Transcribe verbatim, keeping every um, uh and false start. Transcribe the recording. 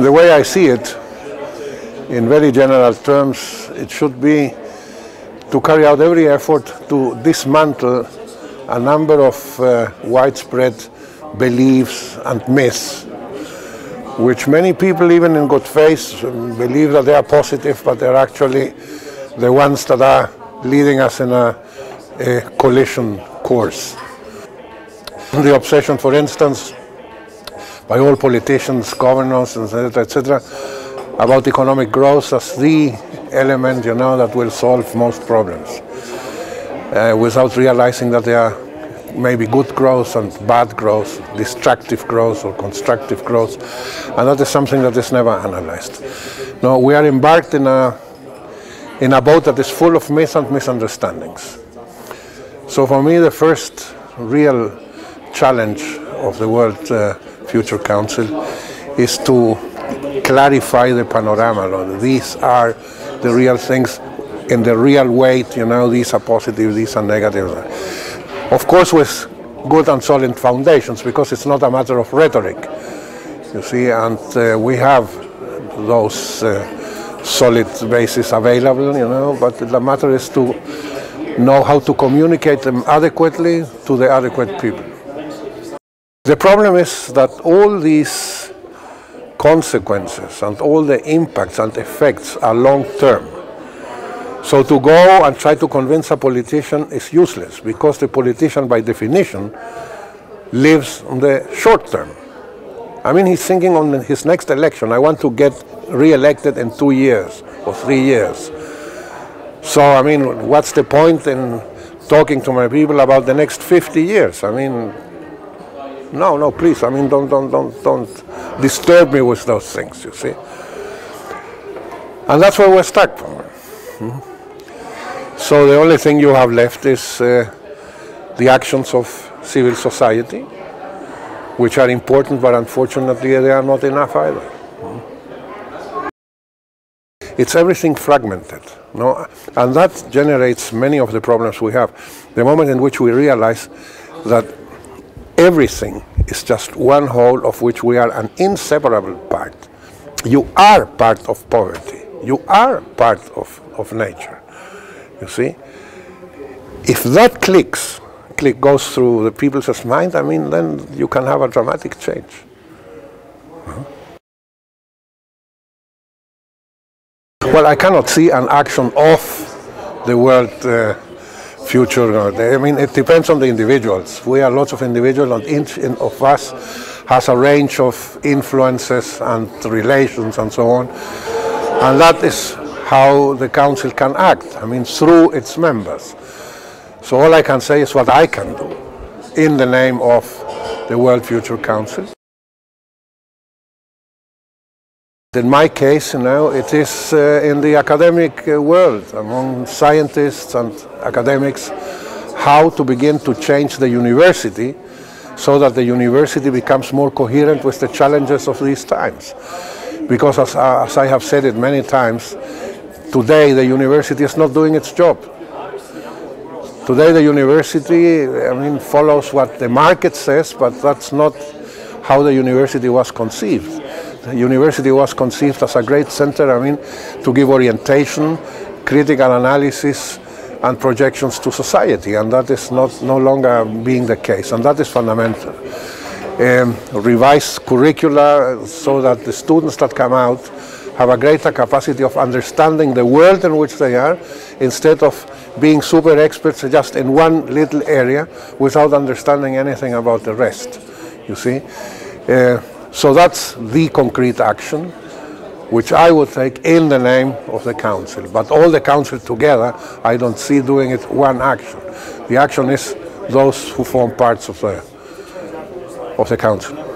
The way I see it, in very general terms, it should be to carry out every effort to dismantle a number of uh, widespread beliefs and myths, which many people, even in good faith, believe that they are positive, but they're actually the ones that are leading us in a, a collision course. The obsession, for instance, by all politicians, governors, et cetera, et cetera, about economic growth as the element, you know, that will solve most problems, uh, without realizing that there are maybe good growth and bad growth, destructive growth or constructive growth, and that is something that is never analyzed. Now, we are embarked in a in a boat that is full of myths and misunderstandings. So for me, the first real challenge of the World uh, Future Council is to clarify the panorama. These are the real things in the real weight, you know, these are positive, these are negative. Of course, with good and solid foundations, because it's not a matter of rhetoric, you see, and uh, we have those uh, solid bases available, you know, but the matter is to know how to communicate them adequately to the adequate people. The problem is that all these consequences and all the impacts and effects are long-term. So to go and try to convince a politician is useless, because the politician, by definition, lives on the short term. I mean, he's thinking on his next election. I want to get re-elected in two years or three years. So, I mean, what's the point in talking to my people about the next fifty years? I mean, no, no, please. I mean, don't, don't, don't, don't disturb me with those things, you see. And that's where we're stuck from. Mm-hmm. So the only thing you have left is uh, the actions of civil society, which are important, but unfortunately they are not enough either. Mm-hmm. It's everything fragmented, no? And that generates many of the problems we have. The moment in which we realize that everything is just one whole of which we are an inseparable part. You are part of poverty. You are part of, of nature, you see. If that clicks, click goes through the people's mind, I mean, then you can have a dramatic change. Mm-hmm. Well, I cannot see an action of the world uh, future. I mean, it depends on the individuals. We are lots of individuals, and each of us has a range of influences and relations and so on. And that is how the council can act, I mean, through its members. So all I can say is what I can do in the name of the World Future Council. In my case, you know, it is uh, in the academic world, among scientists and academics, how to begin to change the university so that the university becomes more coherent with the challenges of these times. Because as, as I have said it many times, today the university is not doing its job. Today the university, I mean, follows what the market says, but that's not how the university was conceived. The university was conceived as a great center, I mean, to give orientation, critical analysis, and projections to society, and that is not no longer being the case, and that is fundamental. Um, revise curricula so that the students that come out have a greater capacity of understanding the world in which they are, instead of being super experts just in one little area without understanding anything about the rest, you see. Uh, so that's the concrete action which I would take in the name of the council. But all the council together, I don't see doing it one action. The action is those who form parts of the of the council.